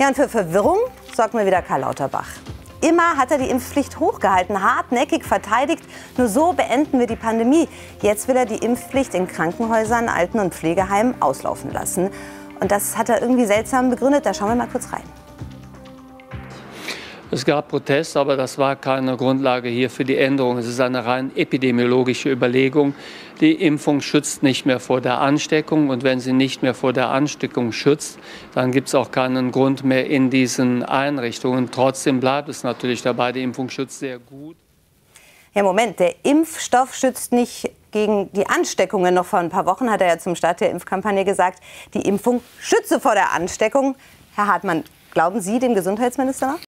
Ja, und für Verwirrung sorgt mal wieder Karl Lauterbach. Immer hat er die Impfpflicht hochgehalten, hartnäckig verteidigt. Nur so beenden wir die Pandemie. Jetzt will er die Impfpflicht in Krankenhäusern, Alten- und Pflegeheimen auslaufen lassen. Und das hat er irgendwie seltsam begründet. Da schauen wir mal kurz rein. Es gab Protest, aber das war keine Grundlage hier für die Änderung. Es ist eine rein epidemiologische Überlegung. Die Impfung schützt nicht mehr vor der Ansteckung. Und wenn sie nicht mehr vor der Ansteckung schützt, dann gibt es auch keinen Grund mehr in diesen Einrichtungen. Trotzdem bleibt es natürlich dabei, die Impfung schützt sehr gut. Ja, Moment, der Impfstoff schützt nicht gegen die Ansteckungen. Noch vor ein paar Wochen hat er ja zum Start der Impfkampagne gesagt, die Impfung schütze vor der Ansteckung. Herr Hartmann, glauben Sie dem Gesundheitsminister?